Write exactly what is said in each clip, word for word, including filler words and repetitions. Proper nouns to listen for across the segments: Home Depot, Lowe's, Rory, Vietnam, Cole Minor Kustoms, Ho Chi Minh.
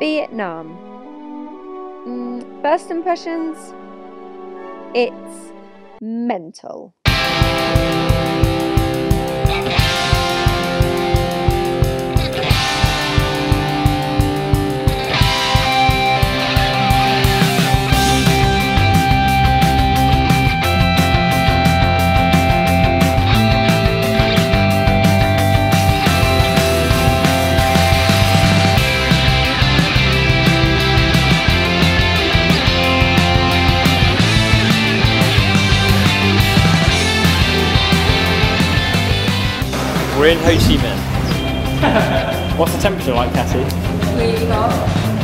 Vietnam. Mm, first impressions, it's mental. We're in Ho Chi Minh. What's the temperature like, Cassie? Really hot.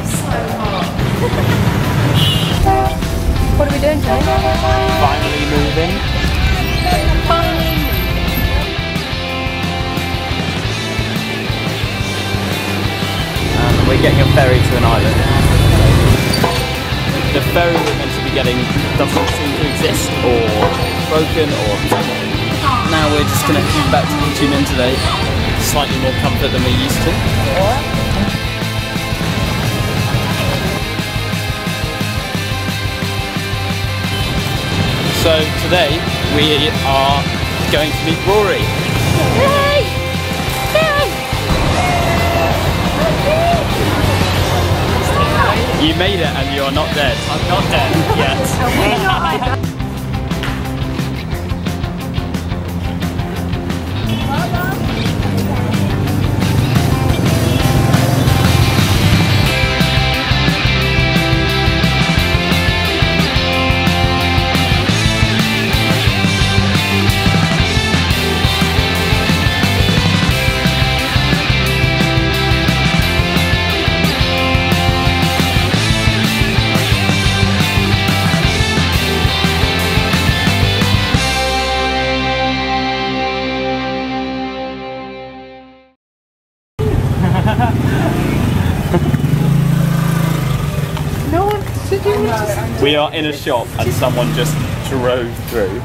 So hot. What are we doing today? Finally moving. Finally moving. Um, we're getting a ferry to an island. The ferry we're meant to be getting doesn't seem to exist, or broken, or... Now we're just going to come back to Ho Chi Minh today. Slightly more comfort than we're used to. So today we are going to meet Rory. Yay! Yay! You made it and you are not dead. I'm not dead yet. We are in a shop and someone just drove through.